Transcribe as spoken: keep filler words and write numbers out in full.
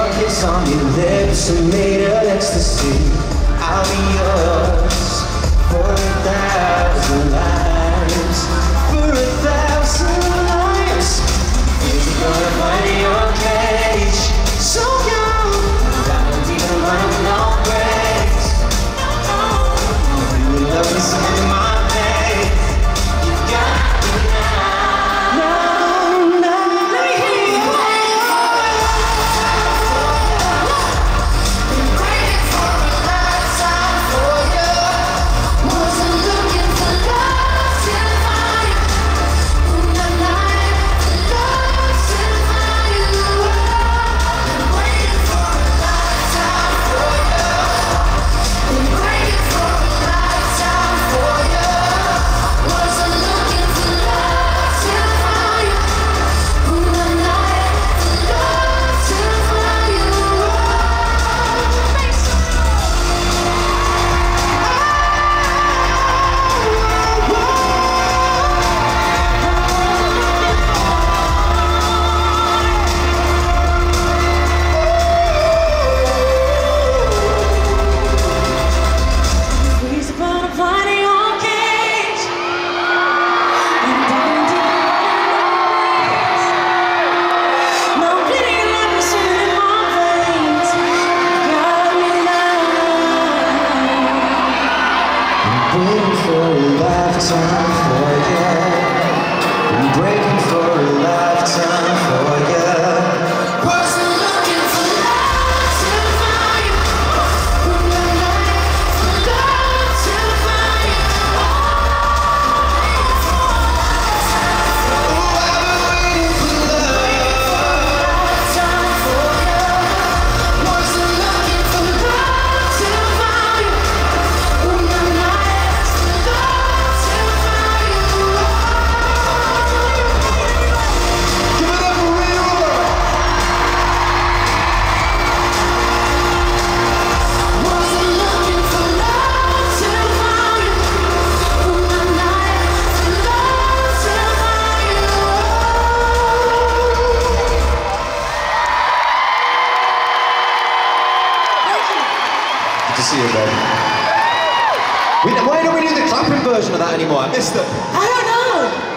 a kiss on your lips, a native ecstasy. I'll be yours for a thousand lives, for a thousand lives. You're gonna find your cage, so young, diamond deep in my own grace. You love me, send my faith. You got me now. See you, babe. Why don't we do the clapping version of that anymore? I missed it. I don't know.